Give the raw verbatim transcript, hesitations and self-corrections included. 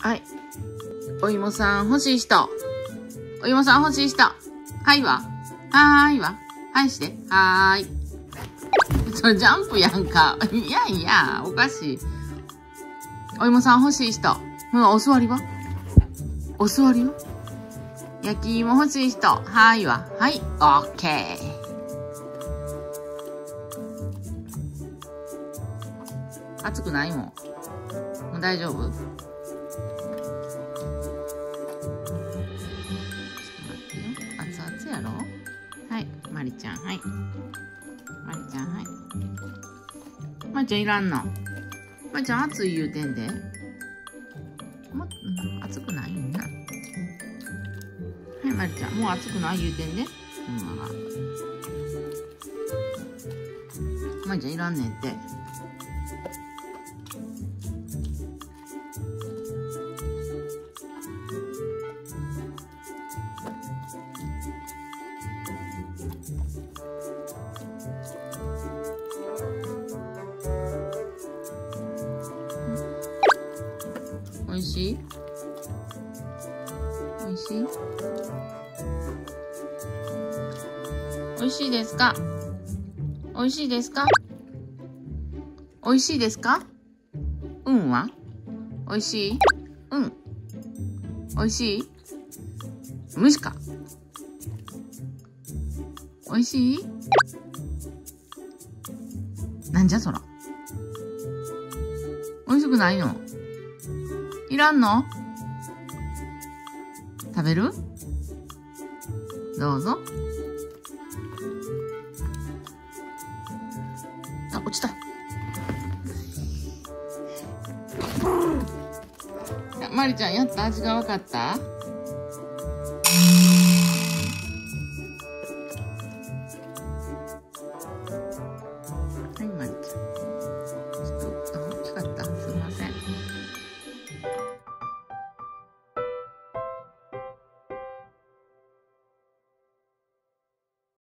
はい。お芋さん欲しい人。お芋さん欲しい人。はいわ。はーいわ。はいして。はーい。それジャンプやんか。いやいや、おかしい。お芋さん欲しい人。うん、お座りは？お座りは？焼き芋欲しい人。はーいわ。はい。オッケー。熱くないもん。もう大丈夫？ちょっと待ってよ。熱々やろ？はい。まりちゃん、はい。まりちゃん、はい。まりちゃんいらんの。まりちゃん熱い言うてんで。も、熱くないんな。はい、まりちゃん。もう熱くない言うてんで。うん。まりちゃんいらんねんって。おいしい？おいしい？おいしいですか？おいしいですか？おいしいですか？うんは？おいしい？うん。おいしい？むしか。おいしい？なんじゃそら。おいしくないの？いらんの？食べる？どうぞ。あ、落ちた。まりちゃんやった？味がわかった？